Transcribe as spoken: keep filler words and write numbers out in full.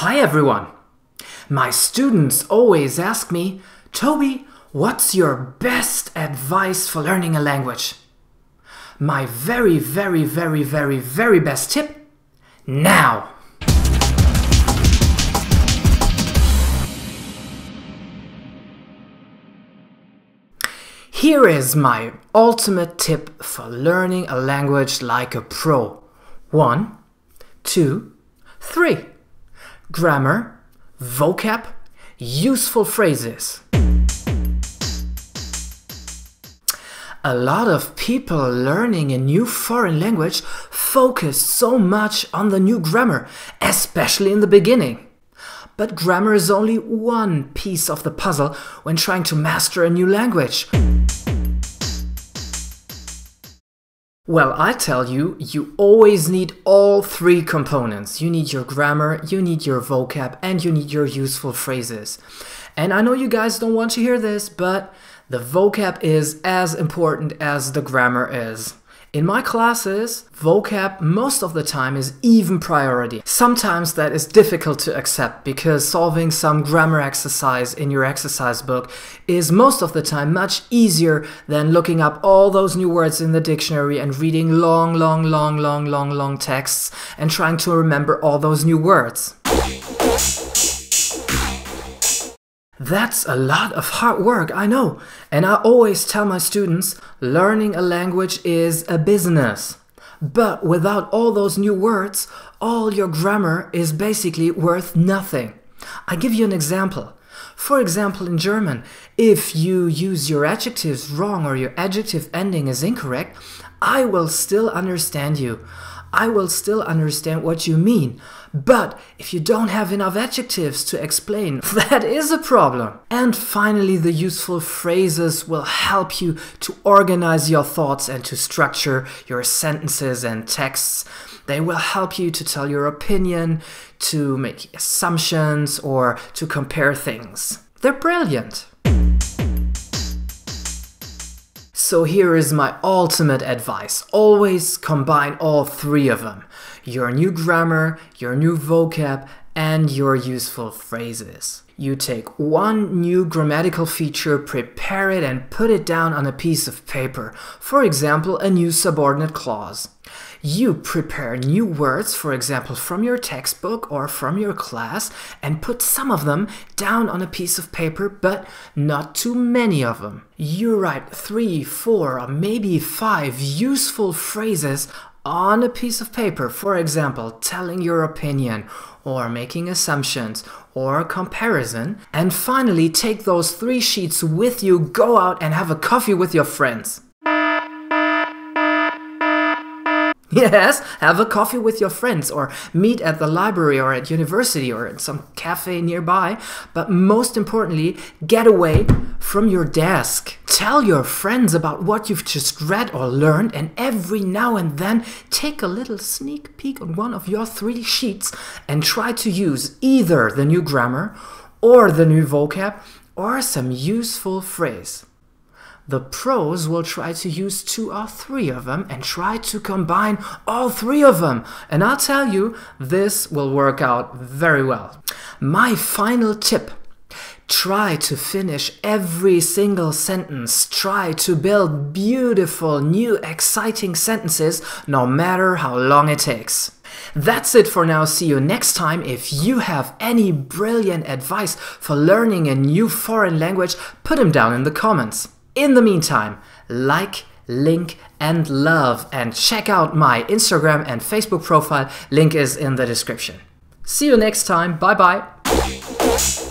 Hi everyone! My students always ask me, Toby, what's your best advice for learning a language? My very, very, very, very, very best tip, now! Here is my ultimate tip for learning a language like a pro. One, two, three. Grammar, vocab, useful phrases. A lot of people learning a new foreign language focus so much on the new grammar, especially in the beginning. But grammar is only one piece of the puzzle when trying to master a new language. Well, I tell you, you always need all three components. You need your grammar, you need your vocab, and you need your useful phrases. And I know you guys don't want to hear this, but the vocab is as important as the grammar is. In my classes, vocab most of the time is even priority. Sometimes that is difficult to accept because solving some grammar exercise in your exercise book is most of the time much easier than looking up all those new words in the dictionary and reading long, long, long, long, long, long texts and trying to remember all those new words. That's a lot of hard work, I know, and I always tell my students, learning a language is a business. But without all those new words, all your grammar is basically worth nothing. I give you an example. For example, in German, if you use your adjectives wrong or your adjective ending is incorrect, I will still understand you. I will still understand what you mean. But if you don't have enough adjectives to explain, that is a problem. And finally, the useful phrases will help you to organize your thoughts and to structure your sentences and texts. They will help you to tell your opinion, to make assumptions, or to compare things. They're brilliant. So here is my ultimate advice. Always combine all three of them. Your new grammar, your new vocab, and your useful phrases. You take one new grammatical feature, prepare it and put it down on a piece of paper. For example, a new subordinate clause. You prepare new words, for example, from your textbook or from your class, and put some of them down on a piece of paper, but not too many of them. You write three, four, or maybe five useful phrases on a piece of paper, for example, telling your opinion, or making assumptions, or comparison. And finally, take those three sheets with you, go out and have a coffee with your friends. Yes, have a coffee with your friends or meet at the library or at university or at some cafe nearby. But most importantly, get away from your desk. Tell your friends about what you've just read or learned, and every now and then take a little sneak peek on one of your three sheets and try to use either the new grammar or the new vocab or some useful phrase. The pros will try to use two or three of them and try to combine all three of them. And I'll tell you, this will work out very well. My final tip. Try to finish every single sentence. Try to build beautiful, new, exciting sentences, no matter how long it takes. That's it for now. See you next time. If you have any brilliant advice for learning a new foreign language, put them down in the comments. In the meantime, like, link, and love, and check out my Instagram and Facebook profile. Link is in the description. See you next time. Bye bye.